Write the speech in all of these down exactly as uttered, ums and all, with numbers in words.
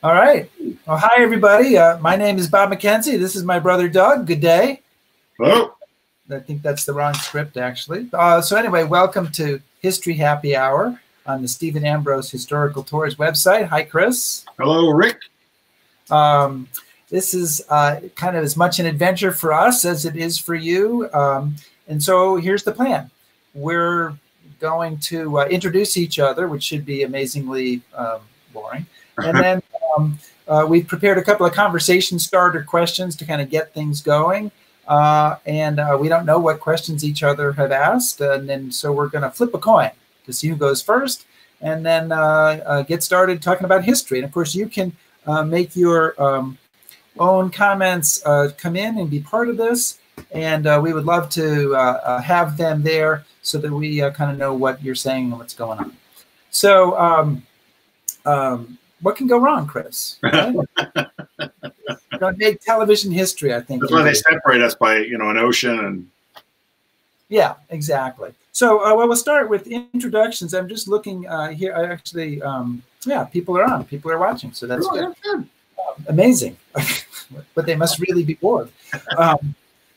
All right. Well, hi, everybody. Uh, my name is Bob Mackenzie. This is my brother, Doug. Good day. Hello. I think that's the wrong script, actually. Uh, so anyway, welcome to History Happy Hour on the Stephen Ambrose Historical Tours website. Hi, Chris. Hello, Rick. Um, this is uh, kind of as much an adventure for us as it is for you. Um, and so here's the plan. We're going to uh, introduce each other, which should be amazingly um, boring. And then um, uh, we've prepared a couple of conversation starter questions to kind of get things going. Uh, and uh, we don't know what questions each other have asked. And then so we're going to flip a coin to see who goes first and then uh, uh, get started talking about history. And, of course, you can uh, make your um, own comments uh, come in and be part of this. And uh, we would love to uh, uh, have them there so that we uh, kind of know what you're saying and what's going on. So um, um, what can go wrong, Chris? Right? Make television history, I think. That's why they separate us by, you know, an ocean and. Yeah, exactly. So, uh, well, we'll start with introductions. I'm just looking uh, here. I actually, um, yeah, people are on. People are watching. So that's oh, good. Uh, amazing. But they must really be bored. Um,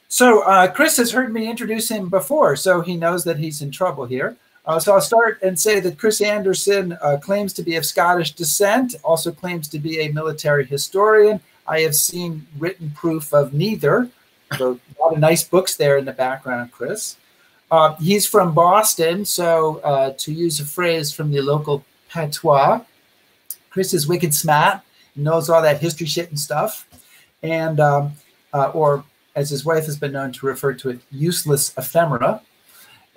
so uh, Chris has heard me introduce him before, so he knows that he's in trouble here. Uh, so I'll start and say that Chris Anderson uh, claims to be of Scottish descent, also claims to be a military historian. I have seen written proof of neither. So a lot of nice books there in the background, Chris. Uh, he's from Boston, so uh, to use a phrase from the local patois, Chris is wicked smart, knows all that history shit and stuff, and um, uh, or as his wife has been known to refer to it, useless ephemera.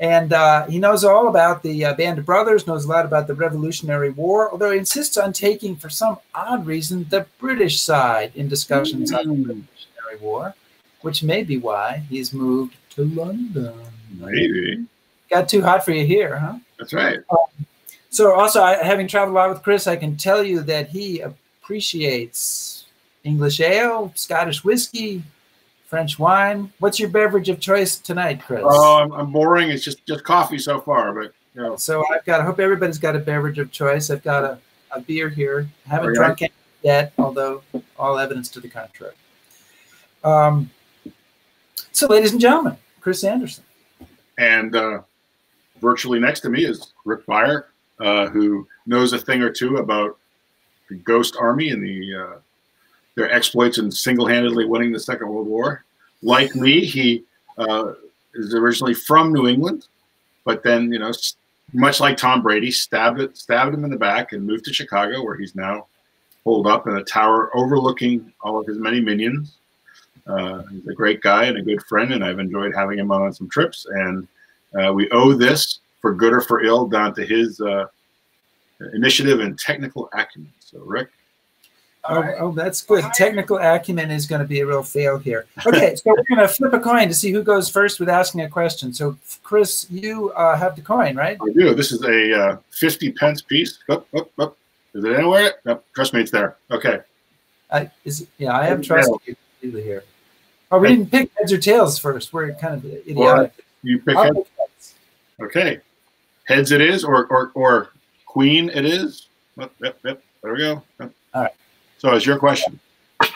And uh, he knows all about the uh, Band of Brothers, knows a lot about the Revolutionary War, although he insists on taking, for some odd reason, the British side in discussions mm-hmm. on the Revolutionary War, which may be why he's moved to London. Maybe. Got too hot for you here, huh? That's right. Um, so also, I, having traveled a lot with Chris, I can tell you that he appreciates English ale, Scottish whiskey, French wine. What's your beverage of choice tonight, Chris? Oh, I'm, I'm boring. It's just, just coffee so far, but you know. So I've got. I hope everybody's got a beverage of choice. I've got a, a beer here. I haven't oh, drunk yeah. it yet, although all evidence to the contrary. Um. So, ladies and gentlemen, Chris Anderson. And uh, virtually next to me is Rick Beyer, uh, who knows a thing or two about the Ghost Army and the. Uh, their exploits in single-handedly winning the Second World War. Like me, he uh, is originally from New England, but then, you know, much like Tom Brady, stabbed it, stabbed him in the back and moved to Chicago, where he's now holed up in a tower overlooking all of his many minions. Uh, he's a great guy and a good friend, and I've enjoyed having him on some trips. And uh, we owe this, for good or for ill, down to his uh, initiative and technical acumen. So, Rick. Oh, oh, that's good. Technical acumen is going to be a real fail here. Okay, so we're going to flip a coin to see who goes first with asking a question. So, Chris, you uh, have the coin, right? I do. This is a uh, fifty pence piece. Up, up, up. Is it anywhere? No, trust me, it's there. Okay. I, is, yeah, I am trusting you completely here. Oh, we hey. didn't pick heads or tails first. We're kind of idiotic. Or you pick heads. pick heads. Okay. Heads it is, or, or, or queen it is. Up, up, up. There we go. Up. All right. So it's your question.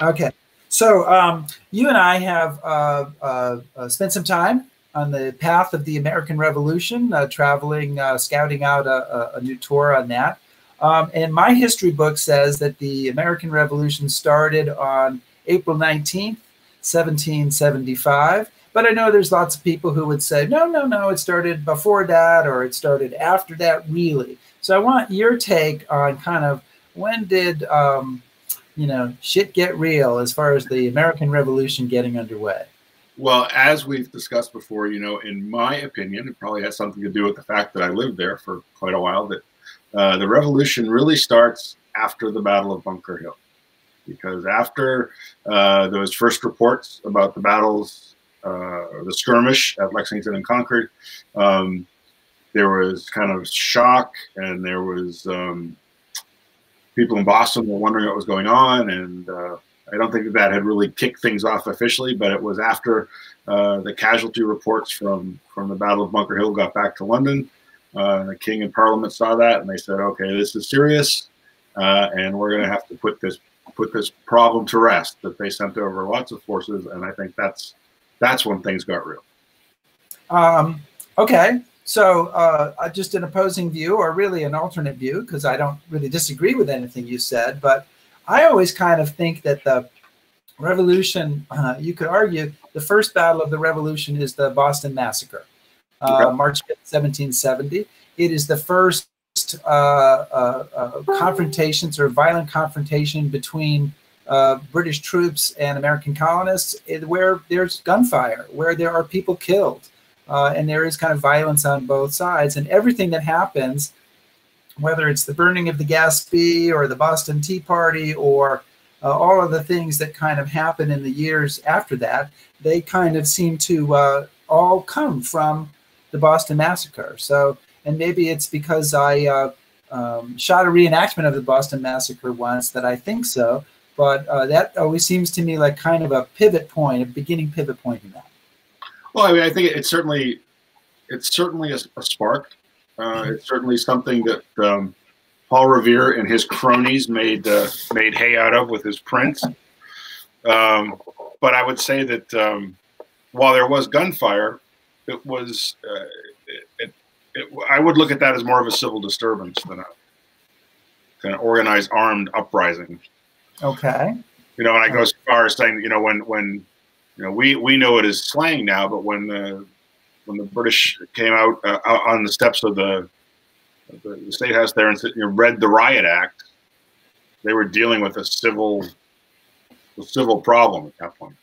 Okay. So um, you and I have uh, uh, uh, spent some time on the path of the American Revolution, uh, traveling, uh, scouting out a, a, a new tour on that. Um, and my history book says that the American Revolution started on April nineteenth, seventeen seventy-five. But I know there's lots of people who would say, no, no, no, it started before that or it started after that, really. So I want your take on kind of when did um, – you know, shit get real as far as the American Revolution getting underway? Well, as we've discussed before, you know, in my opinion, it probably has something to do with the fact that I lived there for quite a while, that uh, the revolution really starts after the Battle of Bunker Hill. Because after uh, those first reports about the battles, uh, or the skirmish at Lexington and Concord, um, there was kind of shock and there was... Um, people in Boston were wondering what was going on, and uh, I don't think that, that had really kicked things off officially, but it was after uh, the casualty reports from, from the Battle of Bunker Hill got back to London. Uh, the King and Parliament saw that, and they said, okay, this is serious. uh, and we're going to have to put this put this problem to rest that they sent over lots of forces. And I think that's that's when things got real. Um, okay. So uh, just an opposing view, or really an alternate view, because I don't really disagree with anything you said, but I always kind of think that the Revolution, uh, you could argue, the first battle of the Revolution is the Boston Massacre, uh, okay. March fifth, seventeen seventy. It is the first uh, uh, uh, confrontations or violent confrontation between uh, British troops and American colonists, where there's gunfire, where there are people killed. Uh, and there is kind of violence on both sides, and everything that happens, whether it's the burning of the Gaspee or the Boston Tea Party or uh, all of the things that kind of happen in the years after that, they kind of seem to uh, all come from the Boston Massacre. So, and maybe it's because I uh, um, shot a reenactment of the Boston Massacre once that I think so, but uh, that always seems to me like kind of a pivot point, a beginning pivot point in that. Well, I mean, I think it's certainly, it's certainly a, a spark. Uh, it's certainly something that um, Paul Revere and his cronies made uh, made hay out of with his prints. Um, but I would say that um, while there was gunfire, it was. Uh, it, it, it, I would look at that as more of a civil disturbance than a than an organized armed uprising. Okay. You know, and I go as far as saying, you know, when when. You know, we we know it as slang now, but when the when the British came out, uh, out on the steps of the, of the State House there and, you know, read the Riot Act, they were dealing with a civil a civil problem at that point.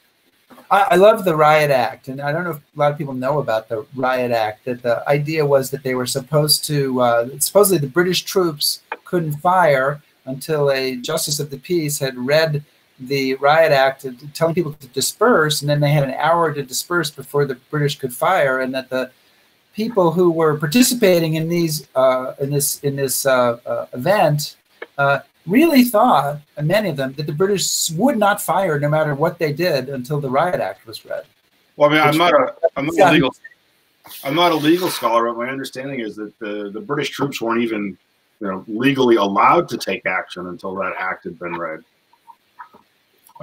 I, I love the Riot Act, and I don't know if a lot of people know about the Riot Act. That the idea was that they were supposed to uh, supposedly the British troops couldn't fire until a justice of the peace had read the Riot Act telling people to disperse, and then they had an hour to disperse before the British could fire, and that the people who were participating in these uh, in this in this uh, uh, event uh, really thought, and many of them, that the British would not fire no matter what they did until the Riot Act was read. Well, I mean, I'm not a I'm not a legal I'm not a legal scholar, but my understanding is that the the British troops weren't even, you know, legally allowed to take action until that act had been read.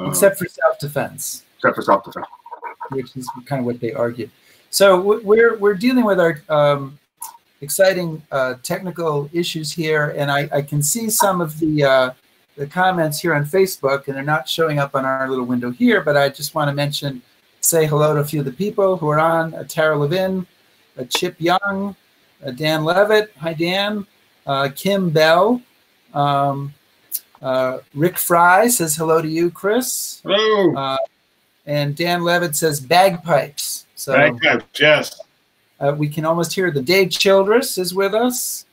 Except for self-defense. Except for self-defense, which is kind of what they argued. So we're we're dealing with our um, exciting uh, technical issues here, and I, I can see some of the uh, the comments here on Facebook, and they're not showing up on our little window here. But I just want to mention, say hello to a few of the people who are on: uh, Tara Levin, uh, Chip Young, uh, Dan Levitt. Hi, Dan. Uh, Kim Bell. Um, Uh, Rick Fry says hello to you, Chris. Hello. Uh, and Dan Levitt says bagpipes. So, bagpipes, yes. Uh, we can almost hear the Dave Childress is with us.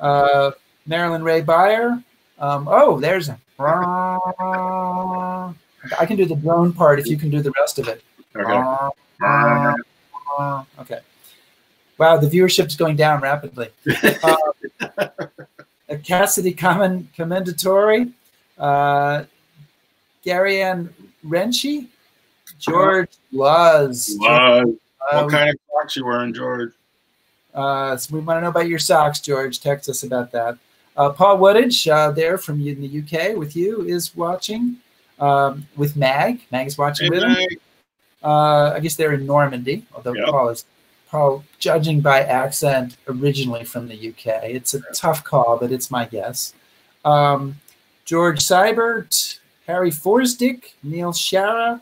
Uh, Marilyn Ray Beyer. Um, oh, there's a. I can do the drone part if you can do the rest of it. Okay. Okay. Wow, the viewership's going down rapidly. Uh, A Cassidy Common Commendatory, uh, Gary Ann Renshi, George Les. What um, kind of socks you wearing, George? Uh, so we want to know about your socks, George. Text us about that. Uh, Paul Woodage, uh, there from in the U K with you, is watching um, with Mag. Mag is watching hey, with Mag. him. Uh, I guess they're in Normandy, although yep. Paul is. Paul, judging by accent, originally from the U K. It's a tough call, but it's my guess. Um, George Seibert, Harry Forsdick, Neil Shara,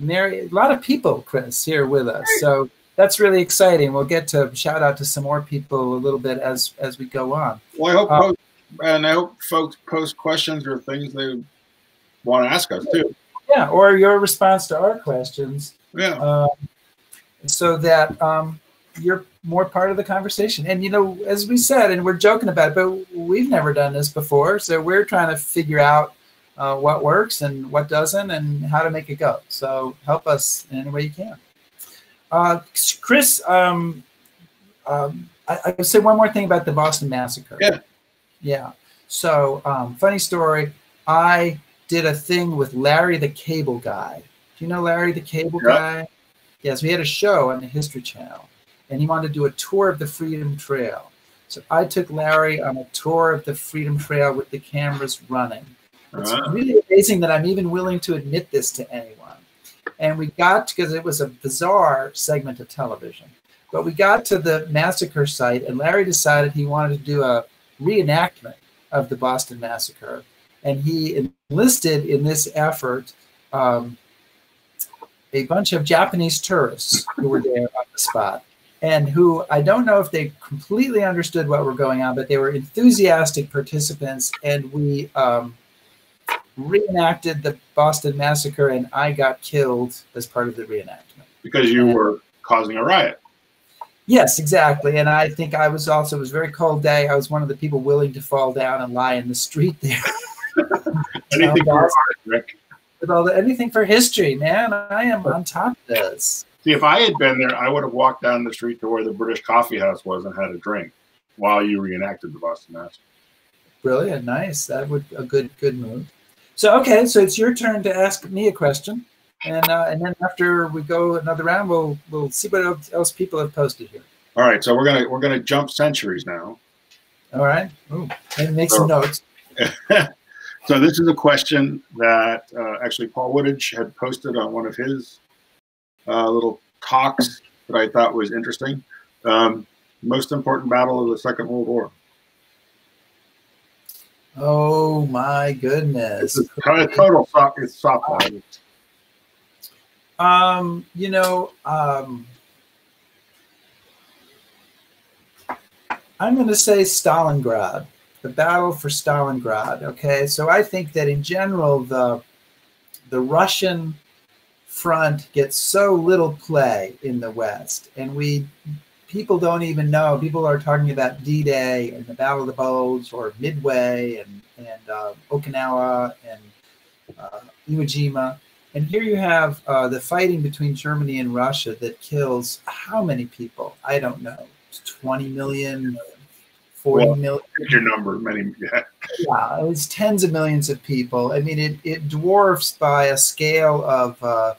Mary, a lot of people, Chris, here with us. So that's really exciting. We'll get to shout out to some more people a little bit as, as we go on. Well, I hope, um, folks, and I hope folks post questions or things they want to ask us, too. Yeah, or your response to our questions. Yeah. Um, so that um, you're more part of the conversation. And, you know, as we said, and we're joking about it, but we've never done this before. So we're trying to figure out uh, what works and what doesn't and how to make it go. So help us in any way you can. Uh, Chris, um, um, I, I would say one more thing about the Boston Massacre. Yeah. Yeah. So um, funny story. I did a thing with Larry the Cable Guy. Do you know Larry the Cable yeah. Guy? Yes, we had a show on the History Channel, and he wanted to do a tour of the Freedom Trail. So I took Larry on a tour of the Freedom Trail with the cameras running. It's uh-huh. really amazing that I'm even willing to admit this to anyone. And we got, because it was a bizarre segment of television, but we got to the massacre site, and Larry decided he wanted to do a reenactment of the Boston Massacre. And he enlisted in this effort um, a bunch of Japanese tourists who were there on the spot, and who I don't know if they completely understood what were going on, but they were enthusiastic participants, and we um, reenacted the Boston Massacre, and I got killed as part of the reenactment. Because you and, were causing a riot. Yes, exactly. And I think I was also, it was a very cold day. I was one of the people willing to fall down and lie in the street there. Anything for art, Rick. With all the, anything for history, man. I am on top of this. See, if I had been there, I would have walked down the street to where the British Coffee House was and had a drink while you reenacted the Boston Massacre. Brilliant, nice. That would a good good move. So okay, so it's your turn to ask me a question, and uh, and then after we go another round, we'll we'll see what else people have posted here. All right, so we're gonna we're gonna jump centuries now. All right, Ooh, and make so, some notes. So this is a question that uh, actually Paul Woodage had posted on one of his uh, little talks that I thought was interesting. Um, most important battle of the Second World War. Oh my goodness! It's a kind of total soft, it's softball. Um, you know, um, I'm going to say Stalingrad. The battle for Stalingrad, okay? So I think that in general, the, the Russian front gets so little play in the West, and we, people don't even know. People are talking about D Day and the Battle of the Bulge or Midway and, and uh, Okinawa and uh, Iwo Jima. And here you have uh, the fighting between Germany and Russia that kills how many people? I don't know, twenty million, forty well, million. Your number, many. Yeah. Yeah, it was tens of millions of people. I mean, it, it dwarfs by a scale of, uh,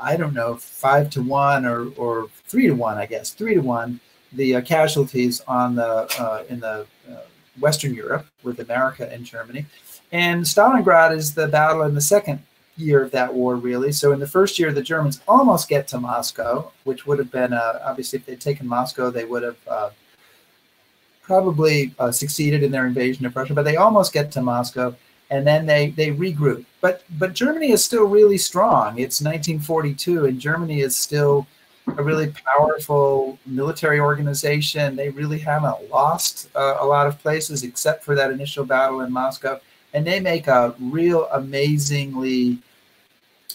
I don't know, five to one or, or three to one, I guess, three to one, the uh, casualties on the uh, in the uh, Western Europe with America and Germany. And Stalingrad is the battle in the second year of that war, really. So in the first year, the Germans almost get to Moscow, which would have been, uh, obviously, if they'd taken Moscow, they would have uh, probably uh, succeeded in their invasion of Russia, but they almost get to Moscow, and then they, they regroup. But but Germany is still really strong. It's nineteen forty-two, and Germany is still a really powerful military organization. They really haven't lost uh, a lot of places except for that initial battle in Moscow, and they make a real amazingly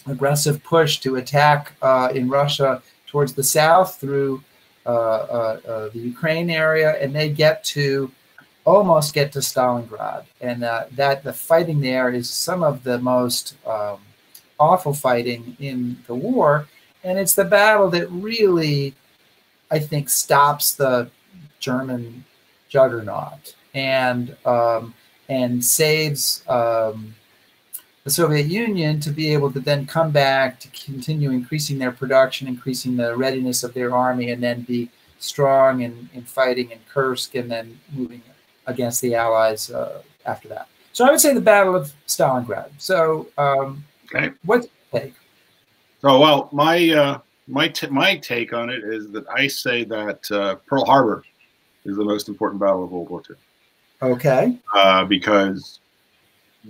aggressive push to attack uh, in Russia towards the south through Uh, uh, uh, the Ukraine area, and they get to almost get to Stalingrad, and uh, that the fighting there is some of the most um, awful fighting in the war, and it's the battle that really, I think, stops the German juggernaut and um, and saves um, the Soviet Union to be able to then come back to continue increasing their production, increasing the readiness of their army, and then be strong in, in fighting in Kursk and then moving against the Allies uh, after that. So I would say the Battle of Stalingrad. So um, okay. What's your take? Oh, well, my, uh, my, t my take on it is that I say that uh, Pearl Harbor is the most important battle of World War Two. Okay. Uh, because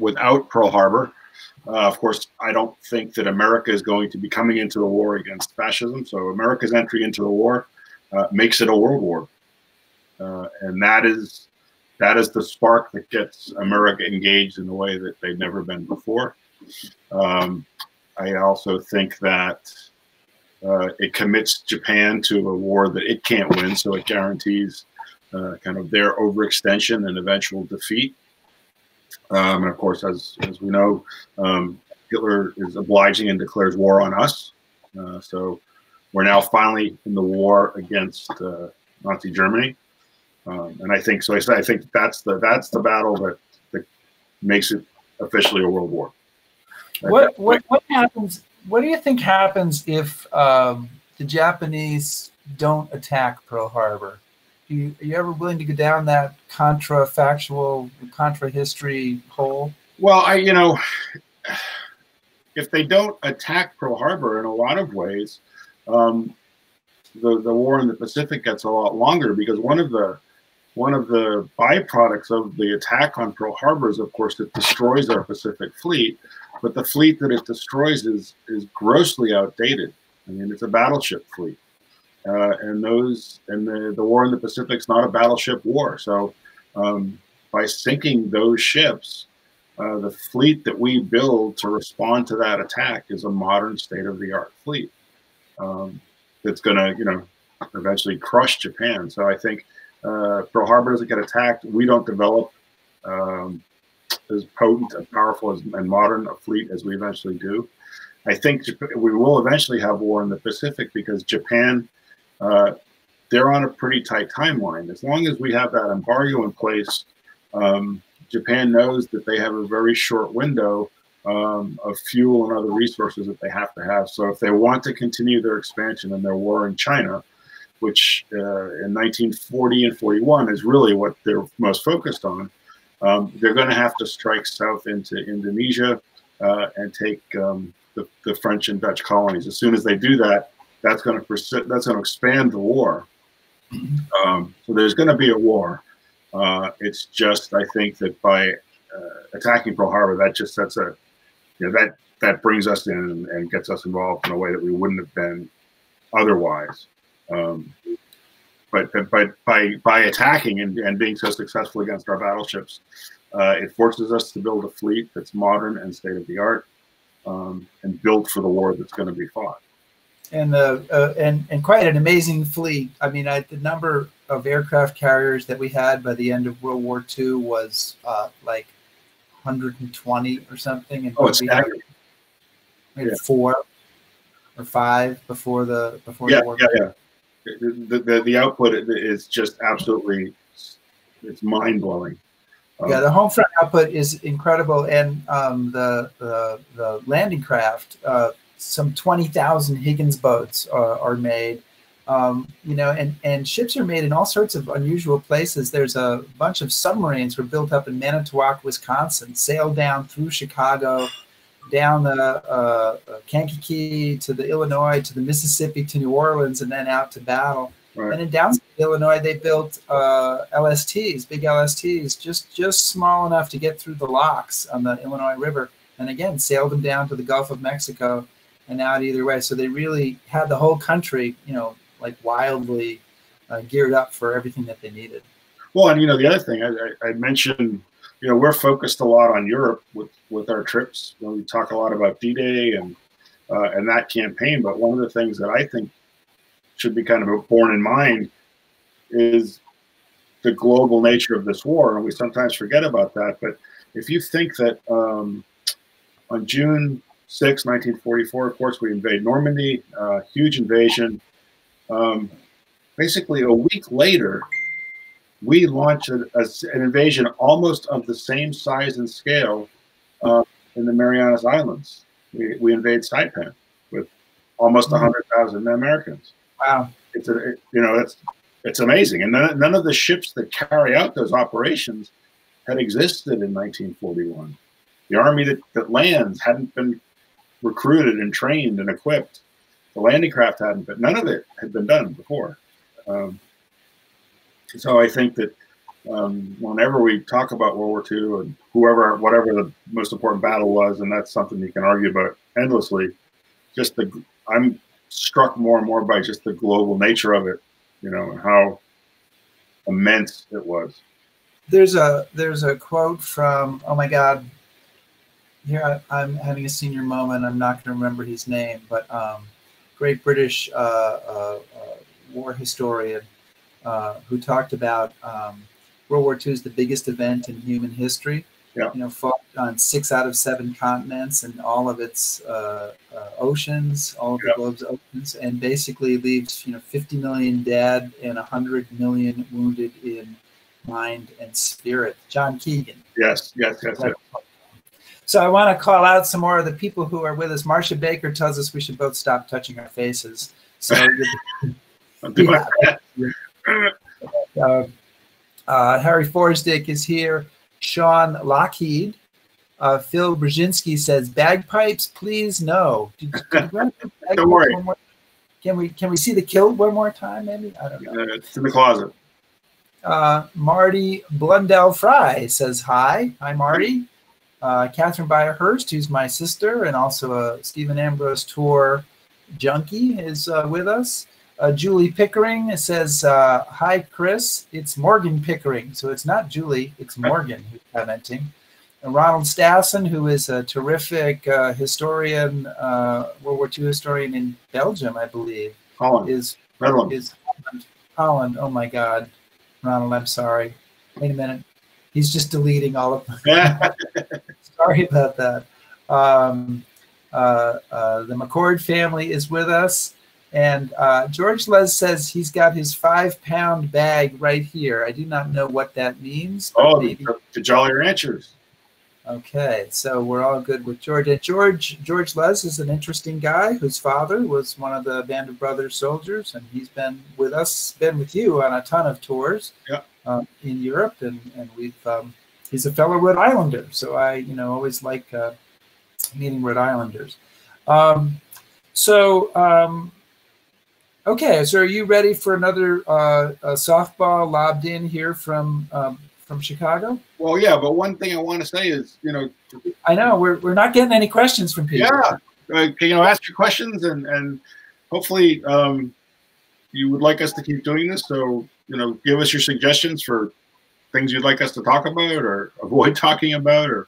without Pearl Harbor, Uh, of course, I don't think that America is going to be coming into the war against fascism. So America's entry into the war uh, makes it a world war, uh, and that is that is the spark that gets America engaged in a way that they've never been before. Um, I also think that uh, it commits Japan to a war that it can't win, so it guarantees uh, kind of their overextension and eventual defeat. Um, and of course, as, as we know, um, Hitler is obliging and declares war on us. Uh, so we're now finally in the war against uh, Nazi Germany. Um, and I think so. I, I think that's the that's the battle that, that makes it officially a world war. Like what, what what happens? What do you think happens if um, the Japanese don't attack Pearl Harbor? you, are you ever willing to go down that contra-factual, contra-history hole? Well, I, you know, if they don't attack Pearl Harbor in a lot of ways, um, the, the war in the Pacific gets a lot longer, because one of the One of the byproducts of the attack on Pearl Harbor is, of course, it destroys our Pacific fleet, but the fleet that it destroys is is grossly outdated. I mean, it's a battleship fleet, uh, and those and the the war in the Pacific is not a battleship war. So, um, by sinking those ships, uh, the fleet that we build to respond to that attack is a modern, state-of-the-art fleet um, that's going to, you know, eventually crush Japan. So, I think. Uh, Pearl Harbor doesn't get attacked. We don't develop um, as potent and powerful as, and modern a fleet as we eventually do. I think we will eventually have war in the Pacific, because Japan, uh, they're on a pretty tight timeline. As long as we have that embargo in place, um, Japan knows that they have a very short window um, of fuel and other resources that they have to have. So if they want to continue their expansion and their war in China, which uh, in nineteen forty and forty-one is really what they're most focused on, um, they're going to have to strike south into Indonesia uh, and take um, the, the French and Dutch colonies. As soon as they do that, that's going to persist, that's going to expand the war. Um, so there's going to be a war. Uh, it's just, I think that by uh, attacking Pearl Harbor, that just sets a, you know, that, that brings us in and, and gets us involved in a way that we wouldn't have been otherwise. Um, but, but by, by attacking and, and being so successful against our battleships, uh, it forces us to build a fleet that's modern and state-of-the-art um, and built for the war that's going to be fought. And, uh, uh, and, and quite an amazing fleet. I mean, I, the number of aircraft carriers that we had by the end of World War Two was uh, like one hundred twenty or something. And oh, it's staggering. Maybe yeah. four or five before the, before yeah, the war. Yeah, yeah. The, the, the output is just absolutely, it's mind-blowing. Um, yeah, the home front output is incredible. And um, the, the, the landing craft, uh, some twenty thousand Higgins boats uh, are made. Um, you know, and, and ships are made in all sorts of unusual places. There's a bunch of submarines were built up in Manitowoc, Wisconsin, sailed down through Chicago, down the uh, Kankakee to the Illinois, to the Mississippi, to New Orleans, and then out to battle. Right. And in downstate Illinois, they built uh, L S Ts, big L S Ts, just, just small enough to get through the locks on the Illinois River. And again, sailed them down to the Gulf of Mexico and out either way. So they really had the whole country, you know, like wildly uh, geared up for everything that they needed. Well, and you know, the other thing I, I, I mentioned, you know, we're focused a lot on Europe with, with our trips. You know, we talk a lot about D Day and uh, and that campaign. But one of the things that I think should be kind of borne in mind is the global nature of this war. And we sometimes forget about that. But if you think that um, on June sixth, nineteen forty-four, of course, we invade Normandy, uh, huge invasion. Um, basically, a week later, we launched a, a, an invasion almost of the same size and scale uh, in the Marianas Islands. We, we invade Saipan with almost one hundred thousand Americans. Wow. It's a, it, you know, it's, it's amazing. And none, none of the ships that carry out those operations had existed in nineteen forty-one. The army that, that lands hadn't been recruited and trained and equipped. The landing craft hadn't, but none of it had been done before. Um, So I think that um, whenever we talk about World War Two and whoever, whatever the most important battle was, and that's something you can argue about endlessly, just the, I'm struck more and more by just the global nature of it, you know, and how immense it was. There's a, there's a quote from, oh my God, here I, I'm having a senior moment. I'm not going to remember his name, but um, great British uh, uh, uh, war historian. Uh, who talked about um, World War Two is the biggest event in human history. Yeah. You know, fought on six out of seven continents and all of its uh, uh, oceans, all of yeah. the globe's oceans, and basically leaves, you know, fifty million dead and one hundred million wounded in mind and spirit. John Keegan. Yes, yes, yes. yes. So I want to call out some more of the people who are with us. Marcia Baker tells us we should both stop touching our faces. So. I'll do yeah. my best. Uh, uh, Harry Forsdick is here. Sean Lockheed. Uh, Phil Brzezinski says, bagpipes, please, no. Did, did don't worry. More? Can we can we see the kilt one more time, maybe? I don't know. Uh, it's in the closet. Uh, Marty Blundell Fry says hi. Hi, Marty. Uh, Catherine Byerhurst, who's my sister and also a Stephen Ambrose Tour junkie, is uh, with us. Uh, Julie Pickering says, uh, hi, Chris. It's Morgan Pickering. So it's not Julie, it's Morgan who's commenting. And Ronald Stassen, who is a terrific uh, historian, uh, World War Two historian in Belgium, I believe. Holland. Is, is Holland. Holland. Oh, my God. Ronald, I'm sorry. Wait a minute. He's just deleting all of them. Sorry about that. Um, uh, uh, the McCord family is with us. And uh, George Les says he's got his five-pound bag right here. I do not know what that means. Oh, the, the Jolly Ranchers. Okay, so we're all good with George. And George, George Les is an interesting guy whose father was one of the Band of Brothers soldiers, and he's been with us, been with you on a ton of tours, yeah. uh, in Europe, and and we've um, he's a fellow Rhode Islander, so I you know always like uh, meeting Rhode Islanders. Um, so um, okay, so are you ready for another uh, a softball lobbed in here from? Um, From Chicago? Well, yeah, but one thing I want to say is, you know, I know we're we're not getting any questions from people. Yeah, like, you know, ask your questions, and and hopefully um, you would like us to keep doing this. So, you know, give us your suggestions for things you'd like us to talk about or avoid talking about, or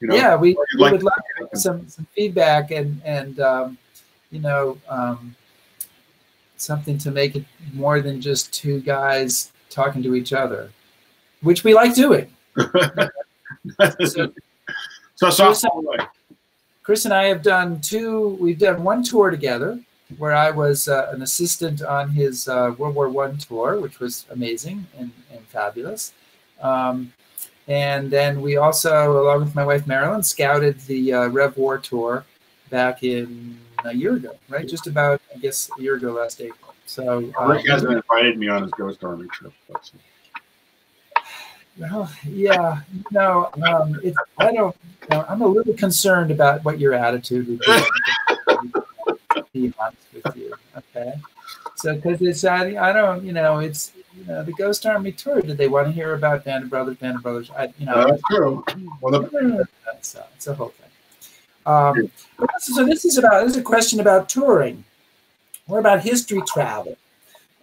you know, yeah, we, we like would love some some feedback and and um, you know um, something to make it more than just two guys talking to each other. Which we like doing. so, so Chris, and, Chris and I have done two. We've done one tour together, where I was uh, an assistant on his uh, World War One tour, which was amazing and, and fabulous. Um, and then we also, along with my wife Marilyn, scouted the uh, Rev War tour back in a year ago, right? Just about, I guess, a year ago last April. So uh, Rick hasn't invited me on his Ghost Army trip. That's Well, yeah, no, um, it, I don't. You know, I'm a little concerned about what your attitude would be. Be honest with you, okay? So, because it's, I, I don't, you know, it's, you know, the Ghost Army tour. Did they want to hear about Band of Brothers? Band of Brothers, I, you know. Uh, that's true. Well, the that's uh, it's a whole thing. Um, so this is about this is a question about touring. What about history travel?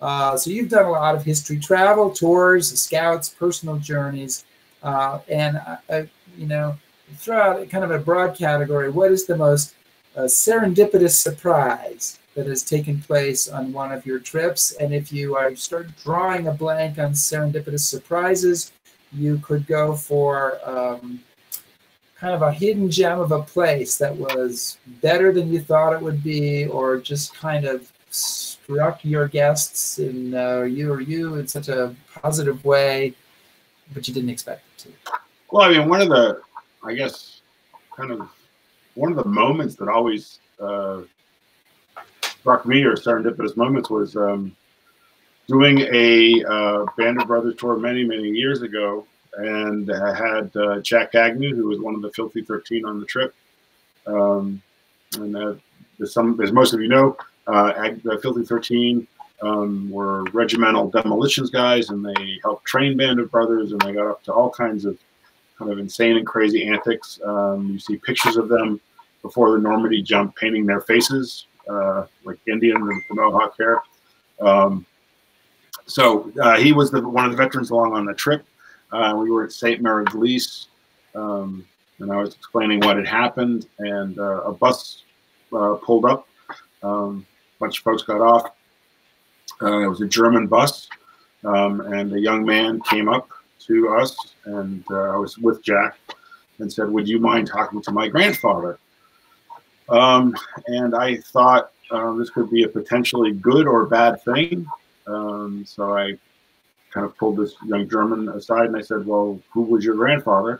Uh, so you've done a lot of history travel, tours, scouts, personal journeys, uh, and, I, I, you know, throw out kind of a broad category. What is the most uh, serendipitous surprise that has taken place on one of your trips? And if you are, start drawing a blank on serendipitous surprises, you could go for um, kind of a hidden gem of a place that was better than you thought it would be, or just kind of struck your guests in uh, you or you in such a positive way, but you didn't expect it to. Well, I mean, one of the, I guess, kind of one of the moments that always uh, struck me, or serendipitous moments, was um, doing a uh, Band of Brothers tour many, many years ago, and I had uh, Jack Agnew, who was one of the Filthy thirteen on the trip, um, and uh, as, some, as most of you know, Uh, the Filthy thirteen um, were regimental demolitions guys, and they helped train Band of Brothers, and they got up to all kinds of kind of insane and crazy antics. Um, you see pictures of them before the Normandy jump painting their faces, uh, like Indian with the Mohawk hair. Um, so uh, he was the, one of the veterans along on the trip. Uh, we were at Saint Mary's Lease, um, and I was explaining what had happened, and uh, a bus uh, pulled up. Um, A bunch of folks got off. Uh, it was a German bus, um, and a young man came up to us, and uh, I was with Jack, and said, "Would you mind talking to my grandfather?" Um, and I thought uh, this could be a potentially good or bad thing, um, so I kind of pulled this young German aside, and I said, "Well, who was your grandfather?"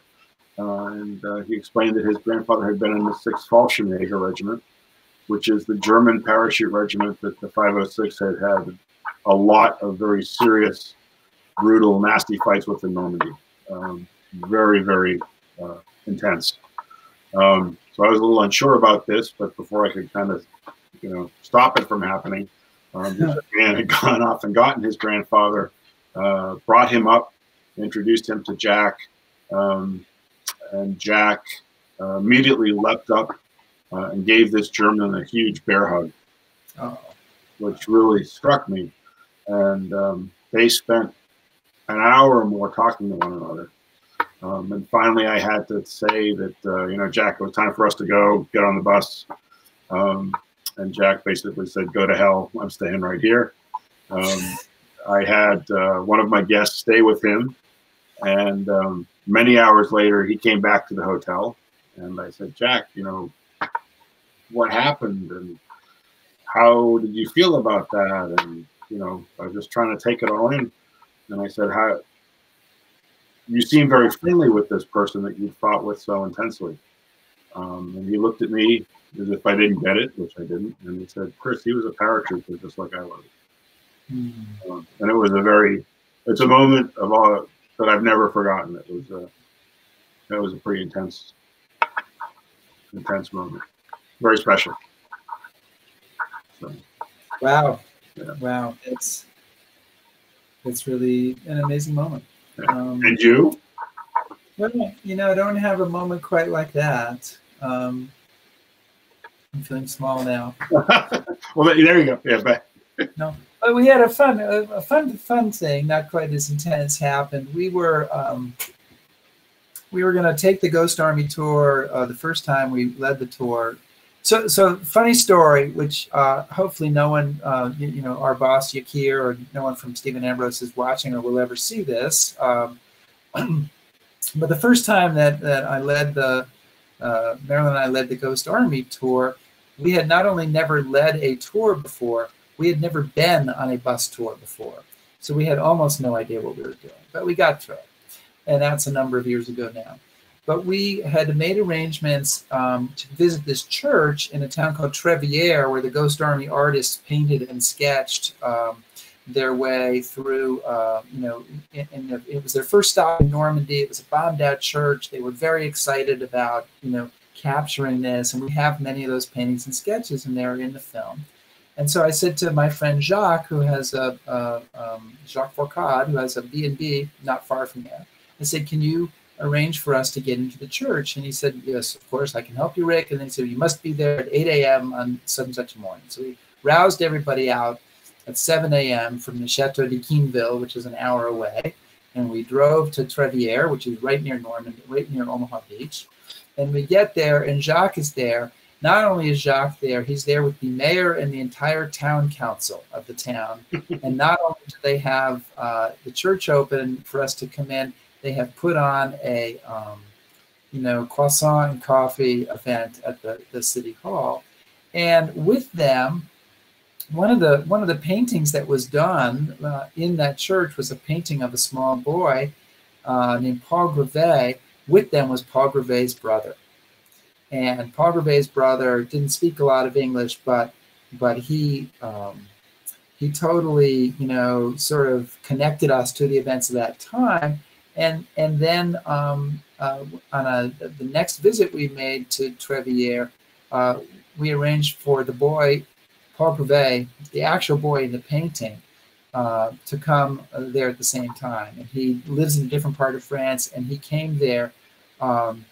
Uh, and uh, he explained that his grandfather had been in the sixth Fallschirmjäger Regiment, which is the German parachute regiment that the five oh six had had a lot of very serious brutal, nasty fights within Normandy. Um, very, very uh, intense. Um, so I was a little unsure about this, but before I could kind of, you know, stop it from happening, um, this man had gone off and gotten his grandfather, uh, brought him up, introduced him to Jack, um, and Jack uh, immediately leapt up uh, and gave this German a huge bear hug, uh, which really struck me. And um, they spent an hour or more talking to one another. Um, and finally, I had to say that, uh, you know, Jack, it was time for us to go, get on the bus. Um, and Jack basically said, go to hell, I'm staying right here. Um, I had uh, one of my guests stay with him. And um, many hours later, he came back to the hotel. And I said, Jack, you know, what happened? And how did you feel about that? And, you know, I was just trying to take it all in. And I said, how, you seem very friendly with this person that you fought with so intensely. Um, and he looked at me as if I didn't get it, which I didn't. And he said, Chris, he was a paratrooper just like I was. Mm-hmm. um, and it was a very, it's a moment of all that I've never forgotten. It was a, that was a pretty intense, intense moment. Very special. So, wow. Yeah. Wow. It's, it's really an amazing moment. Um, and you? Well, you know, I don't have a moment quite like that. Um, I'm feeling small now. Well, there you go. Yeah, bye. No, but we had a fun, a, a fun, fun thing. Not quite as intense happened. We were, um, we were going to take the Ghost Army tour uh, the first time we led the tour. So, so funny story, which uh, hopefully no one, uh, you, you know, our boss Yakir or no one from Stephen Ambrose is watching or will ever see this. Um, but the first time that, that I led the, uh, Marilyn and I led the Ghost Army tour, we had not only never led a tour before, we had never been on a bus tour before. So we had almost no idea what we were doing, but we got through it. And that's a number of years ago now. But we had made arrangements um, to visit this church in a town called Trévières, where the Ghost Army artists painted and sketched um, their way through. Uh, you know, in, in the, it was their first stop in Normandy. It was a bombed-out church. They were very excited about, you know, capturing this, and we have many of those paintings and sketches, and they're in the film. And so I said to my friend Jacques, who has a uh, um, Jacques Fourcade, who has a B and B not far from there. I said, can you arrange for us to get into the church? And he said, yes, of course, I can help you, Rick. And then he said, you must be there at eight A M on such and such a morning. So we roused everybody out at seven A M from the Chateau de Quinville, which is an hour away. And we drove to Trévières, which is right near Normandy, right near Omaha Beach. And we get there, and Jacques is there. Not only is Jacques there, he's there with the mayor and the entire town council of the town. And not only do they have uh, the church open for us to come in, they have put on a, um, you know, croissant and coffee event at the, the city hall, and with them, one of the one of the paintings that was done uh, in that church was a painting of a small boy uh, named Paul Grevet. With them was Paul Grevet's brother, and Paul Grevet's brother didn't speak a lot of English, but but he. Um, he totally, you know, sort of connected us to the events of that time. And and then um, uh, on a, the next visit we made to Trévières, uh, we arranged for the boy, Paul Brevet, the actual boy in the painting, uh, to come there at the same time. And he lives in a different part of France, and he came there. Um,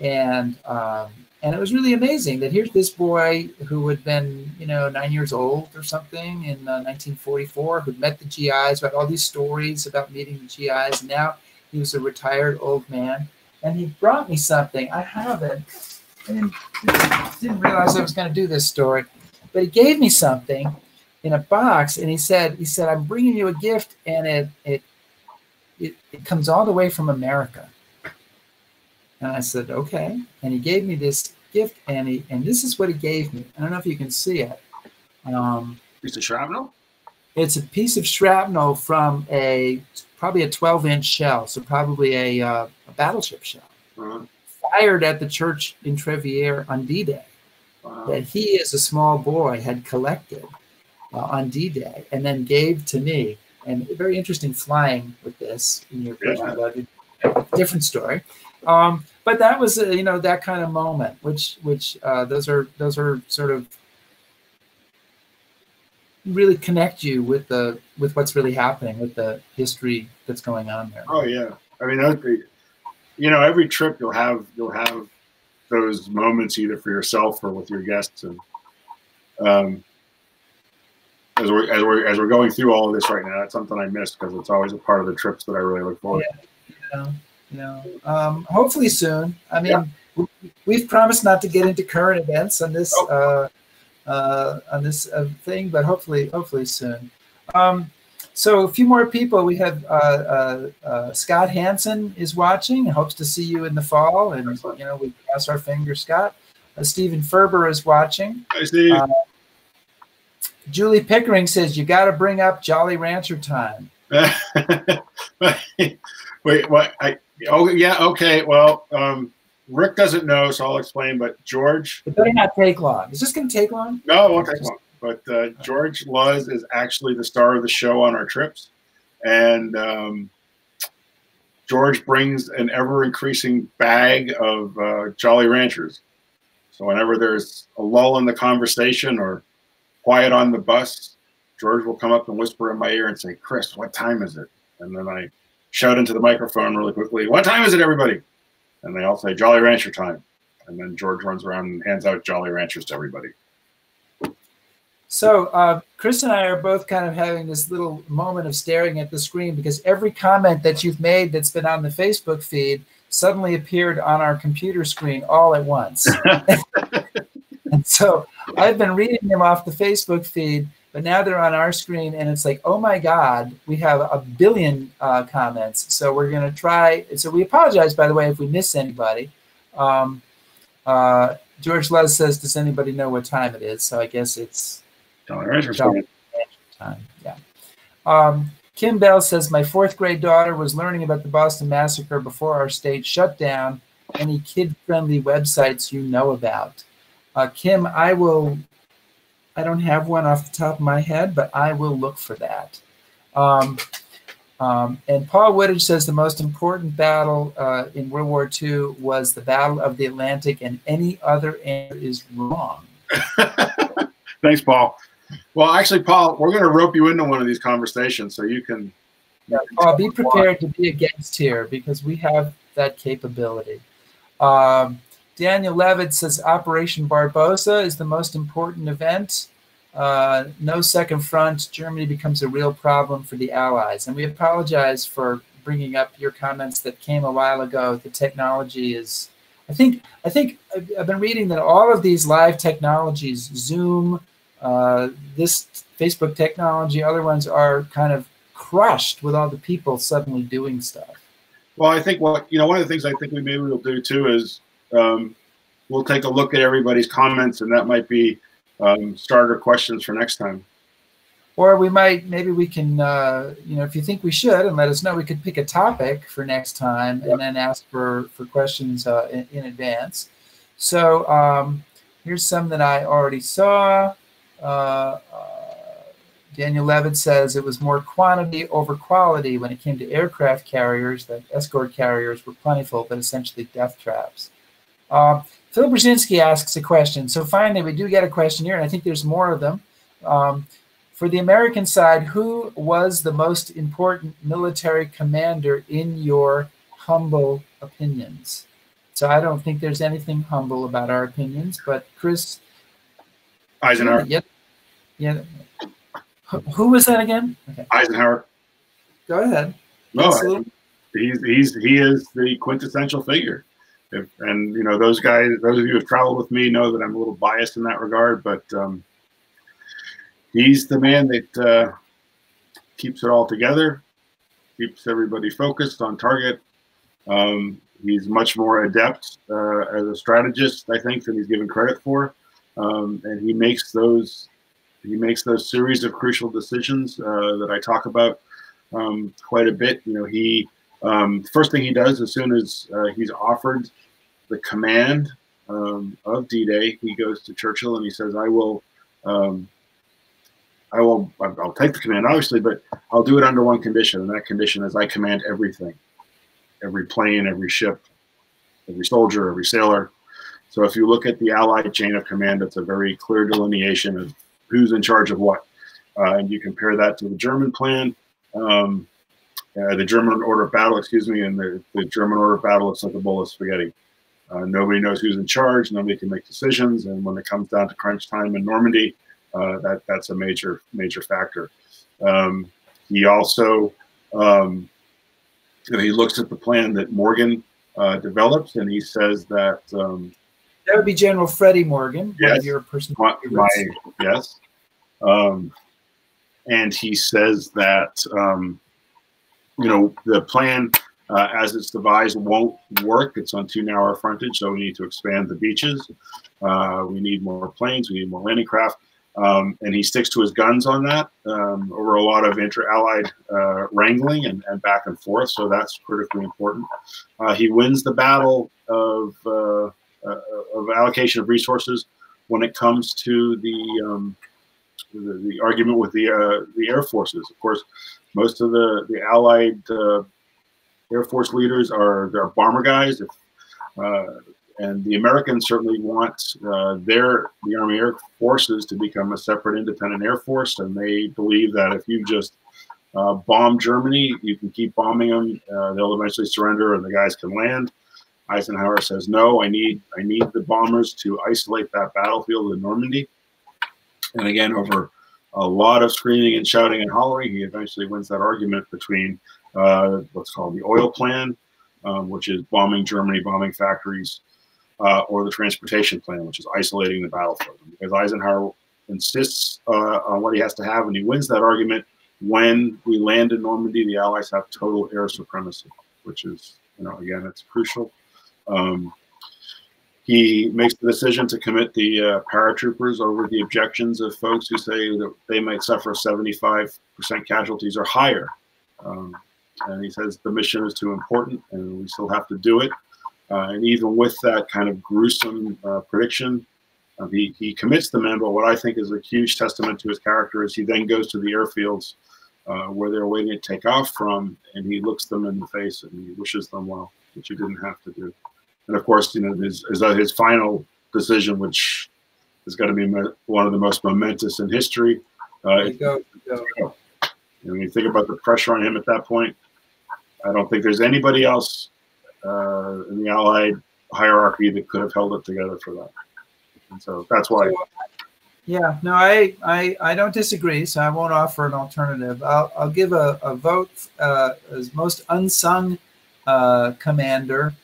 and um, and it was really amazing that here's this boy who had been, you know, nine years old or something in uh, nineteen forty-four, who'd met the G Is, about all these stories about meeting the G Is. Now he was a retired old man, and he brought me something. I have it. I didn't, didn't realize I was going to do this story, but he gave me something in a box, and he said, "He said I'm bringing you a gift, and it it it, it comes all the way from America." And I said, "Okay." And he gave me this gift, and he and this is what he gave me. I don't know if you can see it. Um, piece of shrapnel. It's a piece of shrapnel from a. Probably a twelve inch shell, so probably a, uh, a battleship shell, uh-huh. Fired at the church in Trévières on D Day, wow. That he as a small boy had collected uh, on D Day and then gave to me. and very interesting flying with this in your personal luggage. Different story. Um, but that was, uh, you know, that kind of moment, which, which uh, those are, those are sort of really connect you with the, with what's really happening, with the history that's going on there. Oh yeah. I mean, that would be, you know, every trip you'll have, you'll have those moments either for yourself or with your guests. And um, as we're, as we're, as we're going through all of this right now, it's something I missed because it's always a part of the trips that I really look forward to. Yeah. Yeah. You know, um, hopefully soon. I mean, yeah. we, we've promised not to get into current events on this uh, uh, on this uh, thing, but hopefully, hopefully soon. Um, so a few more people. We have uh, uh, uh, Scott Hansen is watching. Hopes to see you in the fall, and excellent. You know, we cross our fingers, Scott. Uh, Stephen Ferber is watching. I see. Uh, Julie Pickering says you got to bring up Jolly Rancher time. Wait, what? I. Oh yeah, okay. Well, um, Rick doesn't know, so I'll explain. But George, it better not take long. Is this going to take long? No, it won't take long. But uh, George Les is actually the star of the show on our trips, and um, George brings an ever-increasing bag of uh, Jolly Ranchers. So whenever there's a lull in the conversation or quiet on the bus, George will come up and whisper in my ear and say, "Chris, what time is it?" And then I shout into the microphone really quickly, "What time is it, everybody?" And they all say, "Jolly Rancher time." And then George runs around and hands out Jolly Ranchers to everybody. So uh, Chris and I are both kind of having this little moment of staring at the screen because every comment that you've made that's been on the Facebook feed suddenly appeared on our computer screen all at once. And so I've been reading them off the Facebook feed, but now they're on our screen, and it's like, oh my God, we have a billion uh, comments. So we're going to try. So we apologize, by the way, if we miss anybody. Um, uh, George Les says, "Does anybody know what time it is?" So I guess it's Jolly Rancher time. Yeah. Um, Kim Bell says, "My fourth grade daughter was learning about the Boston Massacre before our state shut down. Any kid-friendly websites you know about?" Uh, Kim, I will. I don't have one off the top of my head, but I will look for that. Um, um, and Paul Woodage says the most important battle uh, in World War Two was the Battle of the Atlantic, and any other answer is wrong. Thanks, Paul. Well, actually, Paul, we're going to rope you into one of these conversations so you can. You yeah, can Paul, be prepared to be a guest here because we have that capability. Um, Daniel Levitt says Operation Barbosa is the most important event. Uh, no second front. Germany becomes a real problem for the Allies. And we apologize for bringing up your comments that came a while ago. The technology is, I think, I think I've, I've been reading that all of these live technologies, Zoom, uh, this Facebook technology, other ones are kind of crushed with all the people suddenly doing stuff. Well, I think, well, you know, one of the things I think we maybe will do too is, Um, we'll take a look at everybody's comments, and that might be um, starter questions for next time. Or we might, maybe we can, uh, you know, if you think we should, and let us know, we could pick a topic for next time, yep. And then ask for, for questions uh, in, in advance. So um, here's some that I already saw. Uh, uh, Daniel Levitt says it was more quantity over quality when it came to aircraft carriers. The escort carriers were plentiful, but essentially death traps. Uh, Phil Brzezinski asks a question. So finally, we do get a question here, and I think there's more of them. Um, for the American side, who was the most important military commander in your humble opinions? So I don't think there's anything humble about our opinions, but Chris. Eisenhower. Yeah. Yeah. Who, who was that again? Okay. Eisenhower. Go ahead. No, he's, he's, he is the quintessential figure. If, and, you know, those guys, those of you who have traveled with me know that I'm a little biased in that regard, but um, he's the man that uh, keeps it all together, keeps everybody focused on target. Um, he's much more adept uh, as a strategist, I think, than he's given credit for. Um, and he makes those, he makes those series of crucial decisions uh, that I talk about um, quite a bit. You know, he... Um, first thing he does as soon as uh, he's offered the command um, of D-Day, he goes to Churchill and he says, I will um, I will, I'll take the command, obviously, but I'll do it under one condition, and that condition is I command everything, every plane, every ship, every soldier, every sailor. So if you look at the Allied chain of command, it's a very clear delineation of who's in charge of what. Uh, and you compare that to the German plan, um, uh, the German order of battle, excuse me, and the, the German order of battle is like a bowl of spaghetti. Uh, nobody knows who's in charge, nobody can make decisions, and when it comes down to crunch time in Normandy, uh, that, that's a major, major factor. Um, he also, um, you know, he looks at the plan that Morgan uh, develops, and he says that... Um, that would be General Freddie Morgan. Yes. Your my, my, yes. Um, and he says that, um, you know, the plan... Uh, as it's devised, won't work. It's on two-hour frontage, so we need to expand the beaches. Uh, we need more planes. We need more landing craft. Um, and he sticks to his guns on that um, over a lot of inter-allied uh, wrangling and, and back and forth, so that's critically important. Uh, he wins the battle of, uh, uh, of allocation of resources when it comes to the, um, the, the argument with the, uh, the air forces. Of course, most of the, the allied uh, Air Force leaders are they're bomber guys, uh, and the Americans certainly want uh, their the Army Air Forces to become a separate, independent Air Force, and they believe that if you just uh, bomb Germany, you can keep bombing them; uh, they'll eventually surrender, and the guys can land. Eisenhower says, "No, I need I need the bombers to isolate that battlefield in Normandy." And again, over a lot of screaming and shouting and hollering, he eventually wins that argument between. Uh, what's called the oil plan, um, which is bombing Germany, bombing factories, uh, or the transportation plan, which is isolating the battlefield. Because Eisenhower insists uh, on what he has to have, and he wins that argument. When we land in Normandy, the Allies have total air supremacy, which is, you know, again, it's crucial. Um, he makes the decision to commit the uh, paratroopers over the objections of folks who say that they might suffer seventy-five percent casualties or higher. Um, And he says the mission is too important, and we still have to do it. Uh, and even with that kind of gruesome uh, prediction, uh, he, he commits the men. But what I think is a huge testament to his character is he then goes to the airfields uh, where they're waiting to take off from, and he looks them in the face and he wishes them well, which he didn't have to do. And of course, you know, his, his final decision, which is going to be one of the most momentous in history. Uh, you go, you go. And when you think about the pressure on him at that point, I don't think there's anybody else uh, in the Allied hierarchy that could have held it together for that. And so that's why. Yeah, no, I, I, I don't disagree, so I won't offer an alternative. I'll, I'll give a, a vote uh, as most unsung uh, commander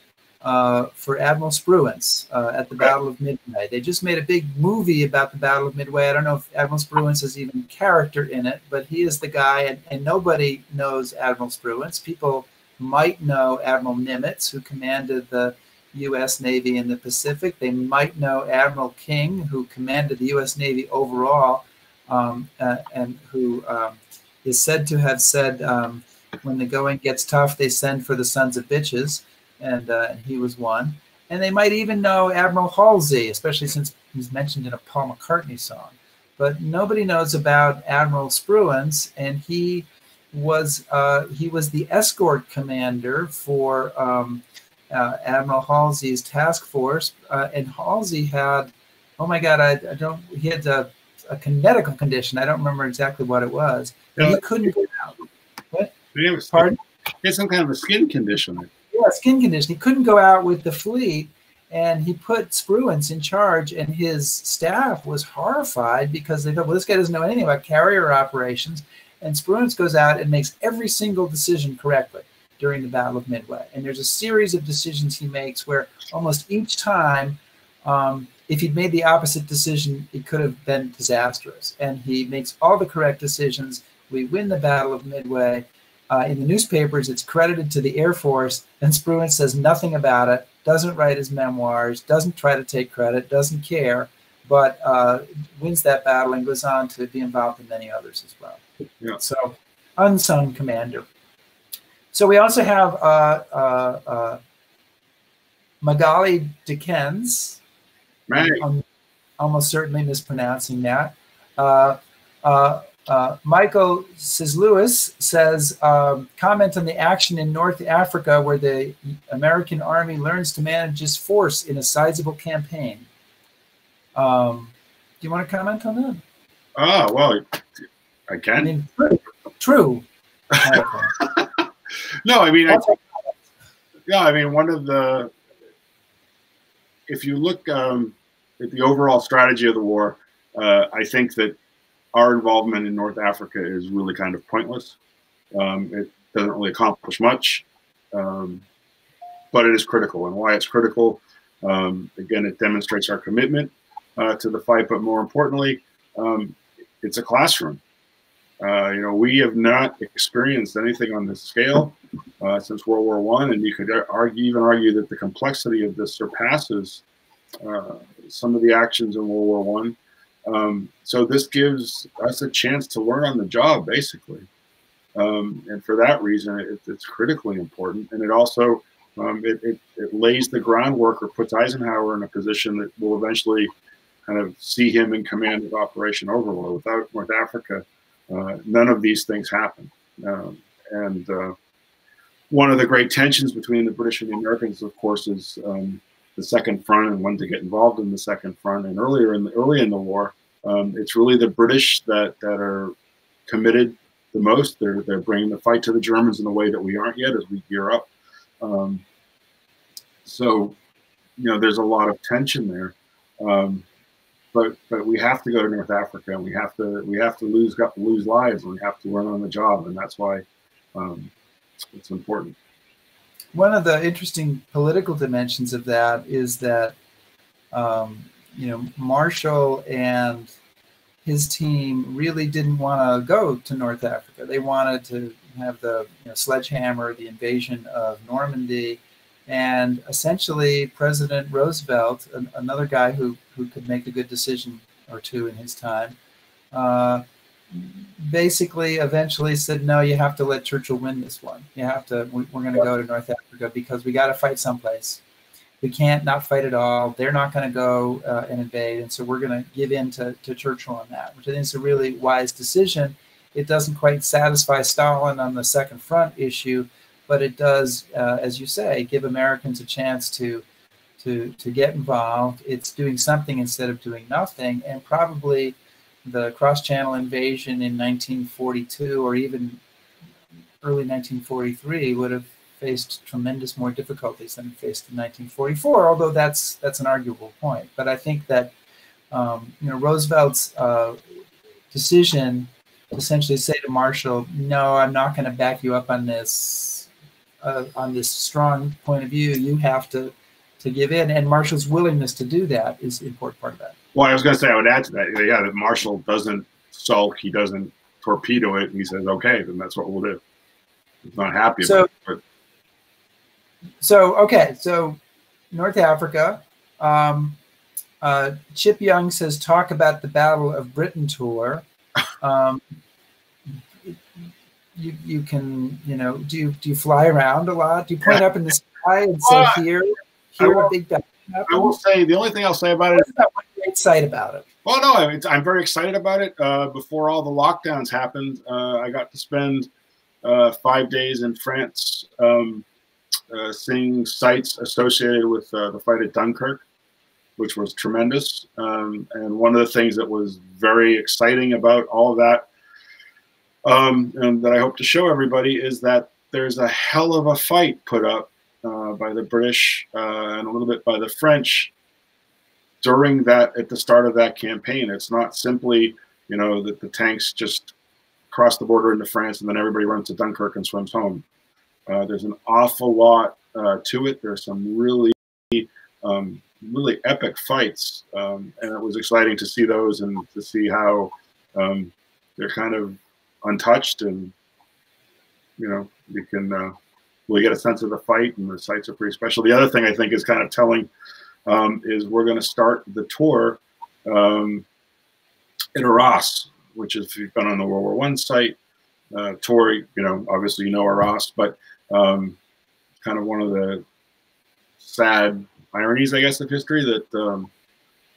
uh, for Admiral Spruance uh, at the Battle of Midway. They just made a big movie about the Battle of Midway. I don't know if Admiral Spruance is even a character in it, but he is the guy, and, and nobody knows Admiral Spruance. People might know Admiral Nimitz, who commanded the U S Navy in the Pacific. They might know Admiral King, who commanded the U S Navy overall, um, uh, and who um, is said to have said, um, when the going gets tough, they send for the sons of bitches. And uh, he was one. And they might even know Admiral Halsey, especially since he's mentioned in a Paul McCartney song. But nobody knows about Admiral Spruance, and he was uh, he was the escort commander for um, uh, Admiral Halsey's task force. Uh, and Halsey had, oh my God, I, I don't. He had a, a kinetical condition. I don't remember exactly what it was. No, he couldn't get out. What? He was, Pardon? He had some kind of a skin condition. Yeah, skin condition. He couldn't go out with the fleet, and he put Spruance in charge, and his staff was horrified because they thought, well, this guy doesn't know anything about carrier operations, and Spruance goes out and makes every single decision correctly during the Battle of Midway. And there's a series of decisions he makes where almost each time, um, if he'd made the opposite decision, it could have been disastrous. And he makes all the correct decisions. We win the Battle of Midway. Uh, in the newspapers, it's credited to the Air Force, and Spruance says nothing about it, doesn't write his memoirs, doesn't try to take credit, doesn't care, but uh, wins that battle and goes on to be involved in many others as well. Yeah. So, unsung commander. So we also have uh, uh, uh, Magali Dickens. Right. I'm almost certainly mispronouncing that. Uh, uh, Uh, Michael Cisluis says, um, comment on the action in North Africa where the American Army learns to manage its force in a sizable campaign. Um, do you want to comment on that? Oh, well, I can. I mean, true. true. No, I mean, I, yeah, I mean, one of the, if you look um, at the overall strategy of the war, uh, I think that our involvement in North Africa is really kind of pointless. Um, it doesn't really accomplish much, um, but it is critical. And why it's critical, um, again, it demonstrates our commitment uh, to the fight, but more importantly, um, it's a classroom. Uh, you know, we have not experienced anything on this scale uh, since World War One, and you could argue, even argue that the complexity of this surpasses uh, some of the actions in World War One. Um, so this gives us a chance to learn on the job, basically. Um, and for that reason, it, it's critically important. And it also, um, it, it, it lays the groundwork or puts Eisenhower in a position that will eventually kind of see him in command of Operation Overlord. Without North Africa, uh, none of these things happen. Um, and uh, one of the great tensions between the British and the Americans, of course, is um, the second front and when to get involved in the second front. And earlier in the, early in the war, um, it's really the British that, that are committed the most. They're, they're bringing the fight to the Germans in a way that we aren't yet as we gear up. Um, so, you know, there's a lot of tension there. Um, but, but we have to go to North Africa, and we have to, we have to lose, lose lives, and we have to learn on the job. And that's why um, it's important. One of the interesting political dimensions of that is that, um, you know, Marshall and his team really didn't want to go to North Africa. They wanted to have the you know, sledgehammer, the invasion of Normandy. And essentially, President Roosevelt, an, another guy who, who could make a good decision or two in his time, uh, basically eventually said, no, you have to let Churchill win this one. You have to, we're going to go to North Africa because we got to fight someplace. We can't not fight at all. They're not going to go uh, and invade. And so we're going to give in to, to Churchill on that, which I think is a really wise decision. It doesn't quite satisfy Stalin on the second front issue, but it does, uh, as you say, give Americans a chance to, to, to get involved. It's doing something instead of doing nothing, and probably the cross-channel invasion in nineteen forty-two or even early nineteen forty-three would have faced tremendous more difficulties than it faced in nineteen forty-four, although that's that's an arguable point. But I think that um, you know, Roosevelt's uh, decision to essentially say to Marshall, no, I'm not going to back you up on this, uh, on this strong point of view, you have to, to give in, and Marshall's willingness to do that is an important part of that. Well, I was going to say, I would add to that, yeah, that Marshall doesn't sulk, he doesn't torpedo it, and he says, okay, then that's what we'll do. He's not happy so, about it. But... So, okay, so North Africa. Um, uh, Chip Young says, talk about the Battle of Britain tour. Um, you, you can, you know, do you, do you fly around a lot? Do you point up in the sky and say, uh, here, here will, a big battle happens? I will say, the only thing I'll say about it is that excited about it. Well, no, it's, I'm very excited about it. Uh, before all the lockdowns happened, uh, I got to spend uh, five days in France um, uh, seeing sites associated with uh, the fight at Dunkirk, which was tremendous. Um, and one of the things that was very exciting about all of that, um, and that I hope to show everybody, is that there's a hell of a fight put up uh, by the British uh, and a little bit by the French during that, at the start of that campaign. It's not simply, you know, that the tanks just cross the border into France and then everybody runs to Dunkirk and swims home. Uh, there's an awful lot uh, to it. There's some really, um, really epic fights, um, and it was exciting to see those and to see how um, they're kind of untouched, and you know, you can uh, really get a sense of the fight, and the sites are pretty special. The other thing I think is kind of telling. Um, is we're going to start the tour um, in Arras, which is, if you've been on the World War One site uh, tour, you know, obviously you know Arras, but um, kind of one of the sad ironies, I guess, of history that um,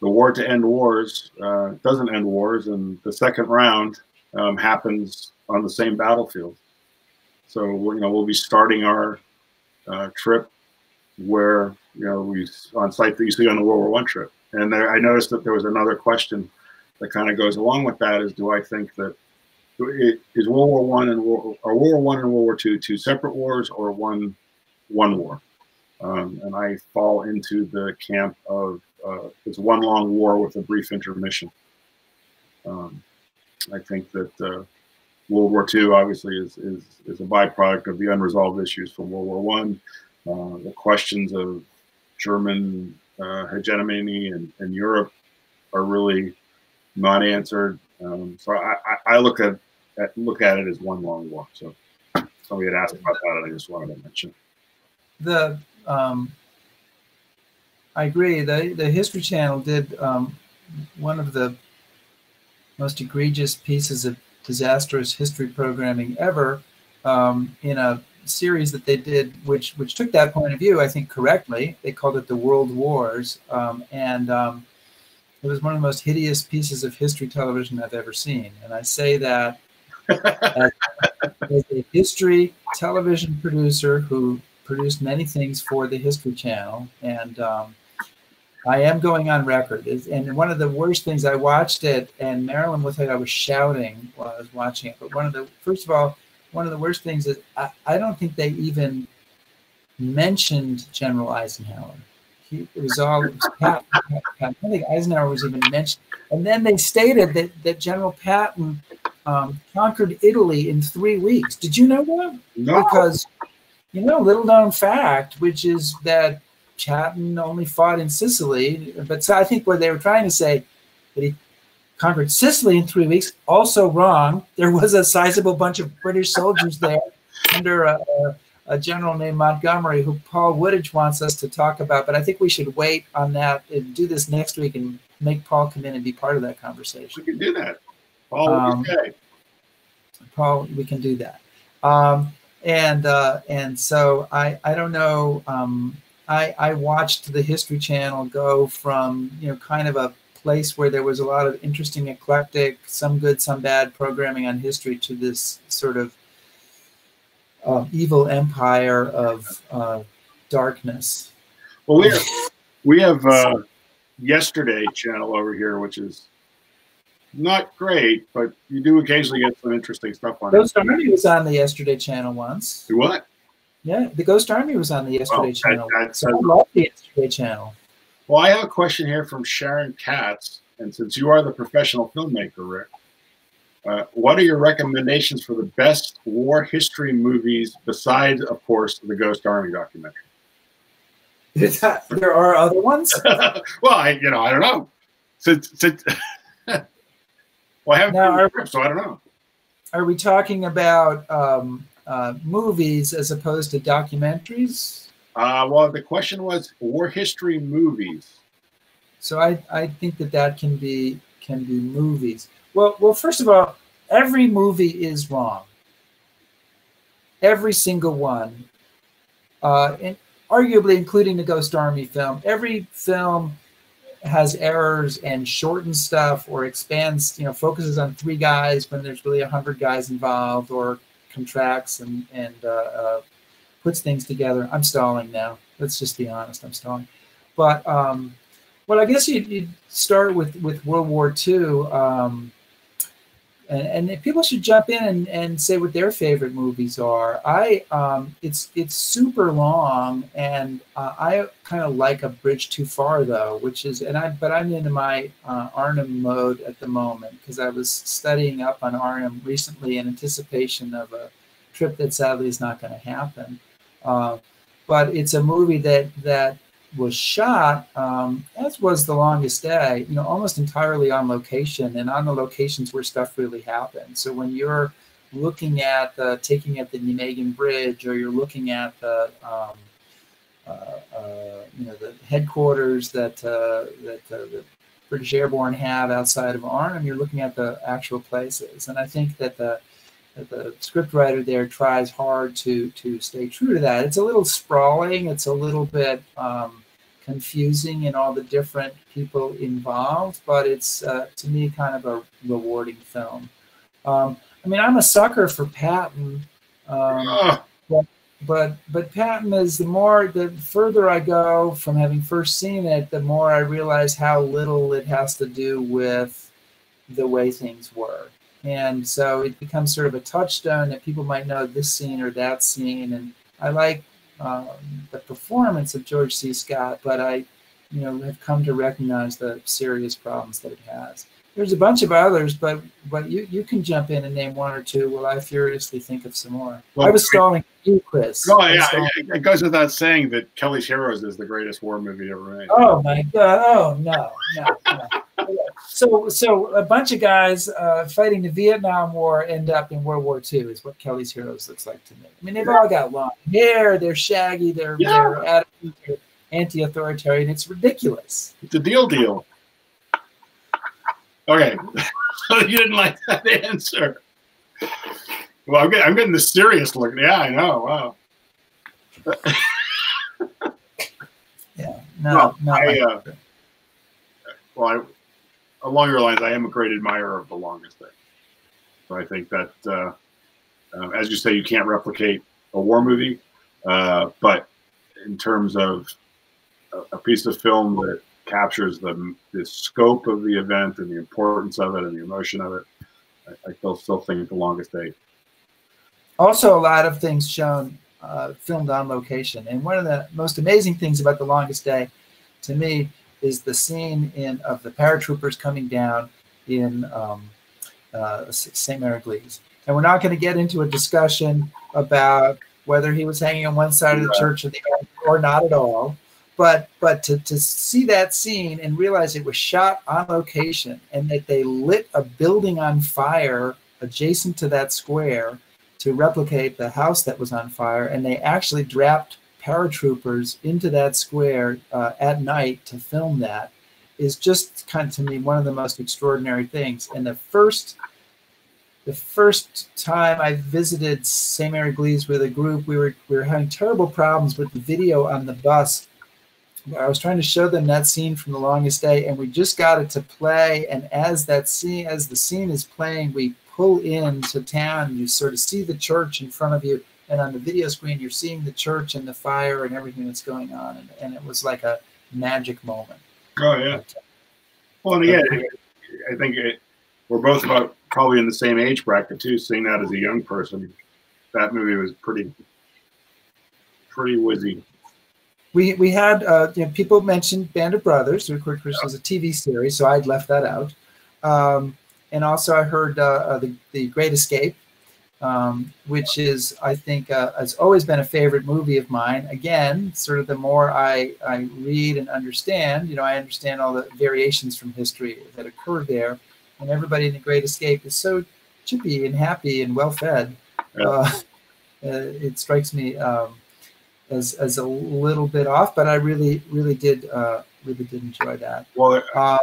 the war to end wars uh, doesn't end wars, and the second round um, happens on the same battlefield. So, you know, we'll be starting our uh, trip where, you know, we on site that you see on the World War One trip. And there, I noticed that there was another question that kind of goes along with that is, do I think that it, is World War One and World, are World War One and World War Two two separate wars or one one war? Um, and I fall into the camp of uh, it's one long war with a brief intermission. Um, I think that uh, World War Two obviously is, is, is a byproduct of the unresolved issues from World War One, uh, the questions of German uh, hegemony in, in Europe are really not answered. Um, so I, I look at, at look at it as one long war. So somebody had asked about that, and I just wanted to mention. The um, I agree. The the History Channel did um, one of the most egregious pieces of disastrous history programming ever um, in a series that they did, which which took that point of view, I think, correctly. They called it the World Wars, um, and um, it was one of the most hideous pieces of history television I've ever seen. And I say that as, as a history television producer who produced many things for the History Channel. And um, I am going on record. And one of the worst things, I watched it, and Marilyn was like, I was shouting while I was watching it. But one of the, first of all, one of the worst things is I, I don't think they even mentioned General Eisenhower. He, it was all, it was Patton, Patton, Patton. I don't think Eisenhower was even mentioned. And then they stated that, that General Patton um, conquered Italy in three weeks. Did you know that? No. Because, you know, little known fact, which is that Patton only fought in Sicily. But so I think what they were trying to say, that he conquered Sicily in three weeks, also wrong. There was a sizable bunch of British soldiers there under a, a a general named Montgomery, who Paul Woodage wants us to talk about, but I think we should wait on that and do this next week and make Paul come in and be part of that conversation. We can do that. Paul, um, okay. Paul, we can do that. Um, and uh, and so I, I don't know, um, I, I watched the History Channel go from, you know, kind of a place where there was a lot of interesting, eclectic, some good, some bad programming on history to this sort of Uh, evil empire of uh, darkness. Well, we have, we have uh, Yesterday Channel over here, which is not great, but you do occasionally get some interesting stuff on it. Ghost Army was on the Yesterday Channel once. The what? Yeah, the Ghost Army was on the Yesterday well, Channel. I, I, so I love the Yesterday Channel. Well, I have a question here from Sharon Katz, and since you are the professional filmmaker, Rick, Uh, what are your recommendations for the best war history movies besides, of course, the Ghost Army documentary? That, there are other ones? Well, I, you know, I don't know. Since, since well, I haven't now, been are, trip, so I don't know. Are we talking about um, uh, movies as opposed to documentaries? Uh, well, the question was war history movies. So I, I think that that can be can be movies. Well, well, first of all, every movie is wrong. Every single one, uh, and arguably including the Ghost Army film. Every film has errors and shortens stuff or expands, you know, focuses on three guys when there's really a hundred guys involved, or contracts and, and uh, uh, puts things together. I'm stalling now. Let's just be honest. I'm stalling. But, um, well, I guess you'd, you'd start with, with World War Two. Um, And, and people should jump in and, and say what their favorite movies are. I um, it's it's super long, and uh, I kind of like A Bridge Too Far though, which is and I but I'm into my uh, Arnhem mode at the moment because I was studying up on Arnhem recently in anticipation of a trip that sadly is not going to happen. Uh, but it's a movie that that was shot, um, as was The Longest Day, you know, almost entirely on location, and on the locations where stuff really happened. So when you're looking at the, taking at the Nijmegen Bridge, or you're looking at the, um, uh, uh, you know, the headquarters that, uh, that uh, the British Airborne have outside of Arnhem, you're looking at the actual places. And I think that the, that the scriptwriter there tries hard to, to stay true to that. It's a little sprawling. It's a little bit, um, confusing in all the different people involved, but it's uh, to me kind of a rewarding film. Um, I mean, I'm a sucker for Patton, um, ah. but, but but Patton is the more the further I go from having first seen it, the more I realize how little it has to do with the way things were, and so it becomes sort of a touchstone that people might know this scene or that scene. And I like um, the performance of George C. Scott, but I, you know, have come to recognize the serious problems that it has. There's a bunch of others, but but you, you can jump in and name one or two while I furiously think of some more. Well, I was stalling you, Chris. No, yeah, yeah, it goes without saying that Kelly's Heroes is the greatest war movie ever made. Oh my God! Oh no, no, no. So so a bunch of guys uh, fighting the Vietnam War end up in World War Two is what Kelly's Heroes looks like to me. I mean, they've yeah. all got long hair, they're shaggy, they're, yeah. they're attitude, they're anti-authoritarian. It's ridiculous. It's a deal deal. Okay, so you didn't like that answer. Well, I'm getting, I'm getting the serious look. Yeah, I know. Wow. yeah. No. Well, I, uh, well I, along your lines, I am a great admirer of The Longest Day. So I think that, uh, um, as you say, you can't replicate a war movie, uh, but in terms of a, a piece of film that captures the, the scope of the event and the importance of it and the emotion of it, I, I still, still think The Longest Day. Also, a lot of things shown, uh, filmed on location. And one of the most amazing things about The Longest Day, to me, is the scene in of the paratroopers coming down in um, uh, Saint Mary Glees. And we're not going to get into a discussion about whether he was hanging on one side yeah. of the church or the other, or not at all. But but to, to see that scene and realize it was shot on location and that they lit a building on fire adjacent to that square to replicate the house that was on fire, and they actually dropped paratroopers into that square uh, at night to film that, is just kind of, to me, one of the most extraordinary things. And the first the first time I visited Saint Mary Glees with a group, we were we were having terrible problems with the video on the bus. I was trying to show them that scene from The Longest Day, and we just got it to play. And as that scene, as the scene is playing, we pull into town. You sort of see the church in front of you, and on the video screen, you're seeing the church and the fire and everything that's going on. And, and it was like a magic moment. Oh yeah. But, well, yeah, I think it, we're both about probably in the same age bracket too. Seeing that as a young person, that movie was pretty, pretty whizzy. We, we had, uh, you know, people mentioned Band of Brothers, which was a T V series, so I'd left that out. Um, and also I heard uh, uh, the, the Great Escape, um, which is, I think, uh, has always been a favorite movie of mine. Again, sort of the more I, I read and understand, you know, I understand all the variations from history that occur there. And everybody in the Great Escape is so chippy and happy and well-fed. Uh, it strikes me... Um, As, as a little bit off, but I really, really did, uh, really did enjoy that. Well, uh,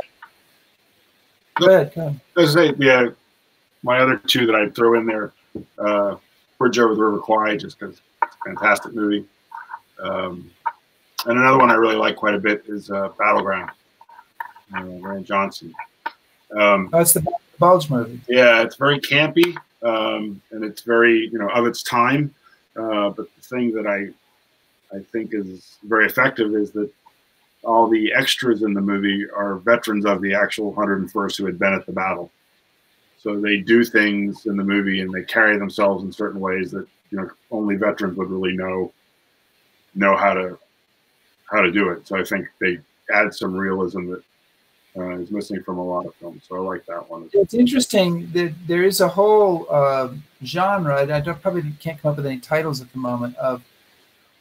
go ahead, go ahead. Those are, yeah, my other two that I'd throw in there, uh, Bridge Over the River Kwai, just because it's a fantastic movie. Um, and another one I really like quite a bit is uh, Battleground, uh, Rand Johnson. Um, oh, it's the Bulge movie. Yeah, it's very campy, um, and it's very, you know, of its time. Uh, but the thing that I I think is very effective is that all the extras in the movie are veterans of the actual one hundred and first who had been at the battle. So they do things in the movie and they carry themselves in certain ways that, you know, only veterans would really know know how to how to do it. So I think they add some realism that uh, is missing from a lot of films. So I like that one. It's interesting that there is a whole uh, genre, and I don't, probably can't come up with any titles at the moment, of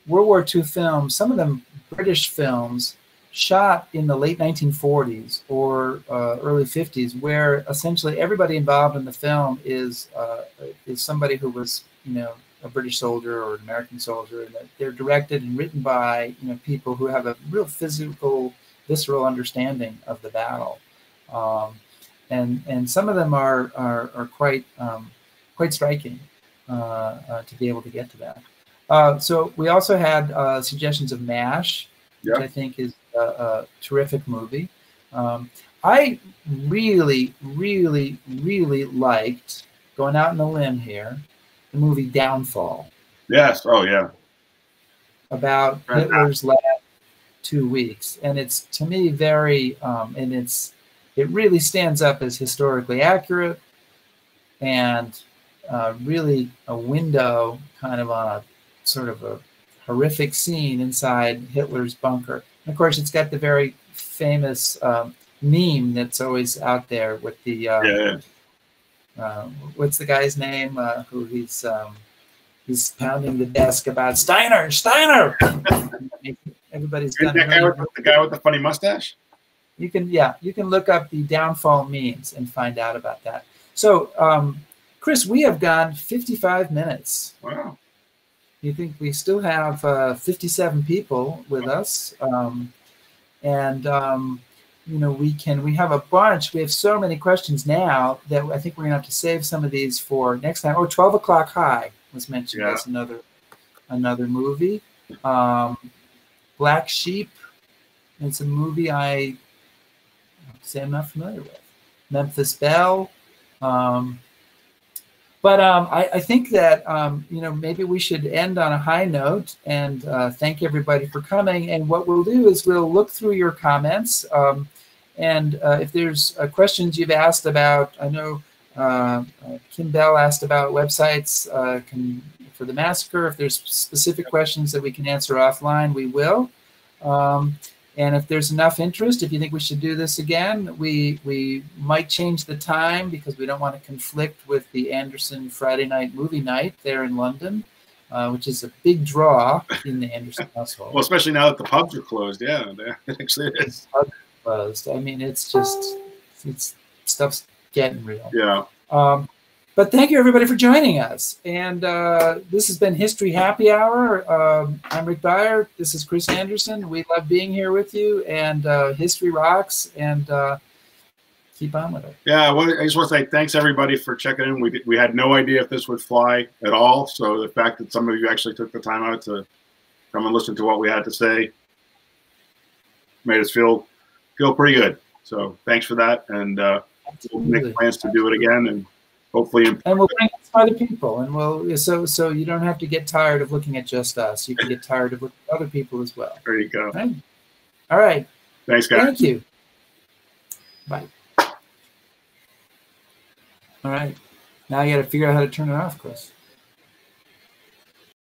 World War Two films, some of them British films, shot in the late nineteen forties or uh, early fifties, where essentially everybody involved in the film is uh, is somebody who was, you know, a British soldier or an American soldier, and they're directed and written by, you know, people who have a real physical, visceral understanding of the battle, um, and and some of them are are, are quite um, quite striking uh, uh, to be able to get to that. Uh, so we also had uh, suggestions of MASH, yep. which I think is a, a terrific movie. Um, I really, really, really liked going out on a limb here, the movie Downfall. Yes. Oh, yeah. About Hitler's last two weeks. And it's, to me, very, um, and it's, it really stands up as historically accurate and uh, really a window kind of on a sort of a horrific scene inside Hitler's bunker. And of course, it's got the very famous um, meme that's always out there with the, uh, yeah. uh, what's the guy's name uh, who he's, um, he's pounding the desk about Steiner, Steiner. Everybody's done that guy with the, the guy with the funny mustache. You can, yeah, you can look up the Downfall memes and find out about that. So, um, Chris, we have gone fifty-five minutes. Wow. You think we still have uh, fifty-seven people with us, um, and um, you know we can. We have a bunch. We have so many questions now that I think we're gonna have to save some of these for next time. Oh, twelve o'clock high was mentioned yeah. as another another movie. Um, Black Sheep. It's a movie I say I'm not familiar with. Memphis Belle. Um, But um, I, I think that, um, you know, maybe we should end on a high note and uh, thank everybody for coming. And what we'll do is we'll look through your comments. Um, and uh, if there's uh, questions you've asked about, I know uh, uh, Kim Bell asked about websites uh, can, for the massacre. If there's specific questions that we can answer offline, we will. Um, and if there's enough interest, if you think we should do this again, we we might change the time because we don't want to conflict with the Anderson Friday night movie night there in London, uh, which is a big draw in the Anderson household. Well, especially now that the pubs are closed. Yeah, it actually is. Pubs are closed. I mean, it's just, it's stuff's getting real. Yeah. Um, but thank you, everybody, for joining us. And uh, this has been History Happy Hour. Um, I'm Rick Beyer. This is Chris Anderson. We love being here with you. And uh, history rocks. And uh, keep on with it. Yeah, well, I just want to say thanks, everybody, for checking in. We, we had no idea if this would fly at all. So the fact that some of you actually took the time out to come and listen to what we had to say made us feel, feel pretty good. So thanks for that. And uh, we'll make plans to do it again. And hopefully, and we'll bring it to other people, and we'll so so you don't have to get tired of looking at just us. You can get tired of looking at other people as well. There you go. Right? All right. Thanks, guys. Thank you. Bye. All right. Now you got to figure out how to turn it off, Chris.